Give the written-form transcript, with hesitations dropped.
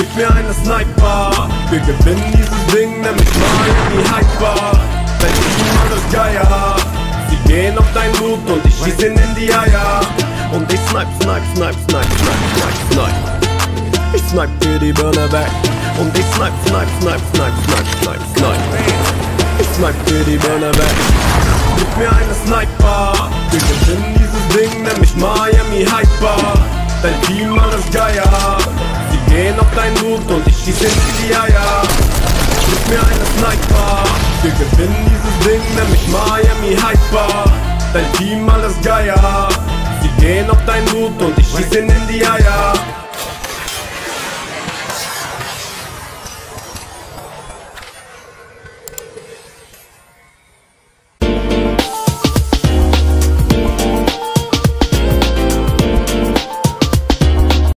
Gib mir eine Sniper. Wir gewinnen dieses Ding, nämlich mal irgendwie hyper. Wenn ich immer das Geier. Sie gehen auf dein Loot und ich schieß ihn in die Eier. Und ich snipe, snipe, snipe, snipe, snipe, snipe. Ich snipe dir die Birne weg. Und ich snipe, snipe, snipe, snipe, snipe, snipe, snipe. Ich snipe dir die Birne weg. Gib mir eine Sniper. Wir gewinnen dieses Ding, nämlich Miami Hyper. Dein Team alles Geier. Sie gehen auf dein Loot und ich schieß in die Eier. Gib mir eine Sniper. Wir gewinnen dieses Ding, nämlich Miami Hyper. Dein Team alles Geier. Sie gehen auf dein Loot und ich schieß in die Eier.